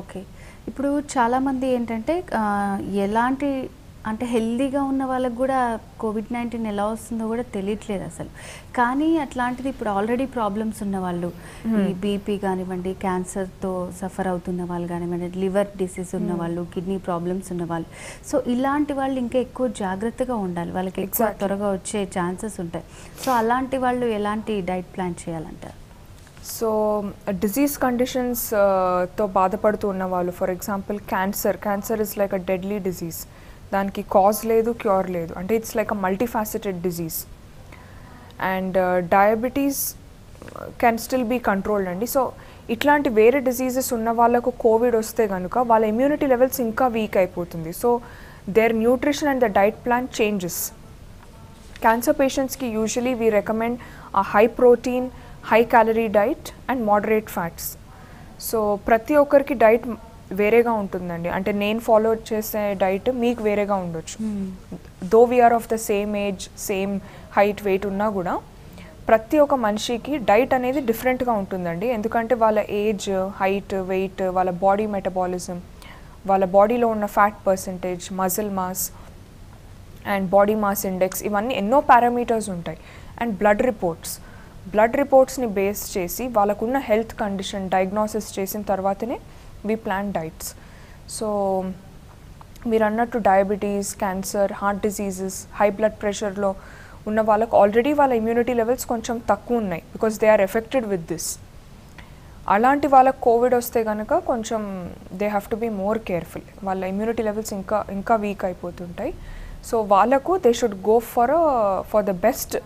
Okay. ఇప్పుడు చాలా మంది ఏంటంటే ఎలాంటి అంటే హెల్దీగా ఉన్న వాళ్ళకి కూడా COVID-19 ఎలా వస్తుందో కూడా తెలియట్లేదు అసలు. కానీ అట్లాంటిది ఇప్పుడు ఆల్రెడీ ప్రాబ్లమ్స్ ఉన్న వాళ్ళు, ఈ బీపీ కానివ్వండి, క్యాన్సర్తో సఫర్ అవుతున్న వాళ్ళు కానివ్వండి, లివర్ డిసీజ్ ఉన్న వాళ్ళు, కిడ్నీ ప్రాబ్లమ్స్ ఉన్న వాళ్ళు, సో ఇలాంటి వాళ్ళు ఇంకా ఎక్కువ జాగ్రత్తగా ఉండాలి, వాళ్ళకి ఎక్కువ త్వరగా వచ్చే ఛాన్సెస్ ఉంటాయి. సో అలాంటి వాళ్ళు ఎలాంటి డైట్ ప్లాన్ చేయాలంటారు? సో డిజీజ్ కండిషన్స్తో బాధపడుతూ ఉన్నవాళ్ళు, for example cancer is like a deadly disease. దానికి కాజ్ లేదు, క్యూర్ లేదు, అంటే it's like a multifaceted disease. And diabetes can still be controlled అండి. సో ఇట్లాంటి వేరే డిజీజెస్ ఉన్న వాళ్ళకు కోవిడ్ వస్తే కనుక వాళ్ళ ఇమ్యూనిటీ లెవెల్స్ ఇంకా వీక్ అయిపోతుంది. So there nutrition and the diet plan changes. Cancer పేషెంట్స్కి usually we recommend a high protein, high calorie diet and moderate fats. So ప్రతి ఒక్కరికి డైట్ వేరేగా ఉంటుందండి, అంటే నేను ఫాలో చేసే డైట్ మీకు వేరేగా ఉండొచ్చు. Though we are of the same age, same height, weight ఉన్నా కూడా ప్రతి ఒక్క మనిషికి డైట్ అనేది డిఫరెంట్గా ఉంటుందండి. ఎందుకంటే వాళ్ళ ఏజ్, హైట్, వెయిట్, వాళ్ళ బాడీ మెటబాలిజం, వాళ్ళ బాడీలో ఉన్న fat percentage, muscle mass and body mass index, ఇవన్నీ ఎన్నో పారామీటర్స్ ఉంటాయి. అండ్ బ్లడ్ రిపోర్ట్స్ని బేస్ చేసి వాళ్ళకున్న హెల్త్ కండిషన్ డయాగ్నోసిస్ చేసిన తర్వాతనే we plan diets. So మీరు అన్నట్టు diabetes, cancer, heart diseases, high blood ప్రెషర్లో ఉన్న వాళ్ళకు ఆల్రెడీ వాళ్ళ ఇమ్యూనిటీ లెవెల్స్ కొంచెం తక్కువ ఉన్నాయి, because they are affected with this. అలాంటి వాళ్ళకు కోవిడ్ వస్తే కనుక కొంచెం they have to be more careful, వాళ్ళ ఇమ్యూనిటీ లెవెల్స్ ఇంకా వీక్ అయిపోతుంటాయి. సో వాళ్ళకు they should go for the best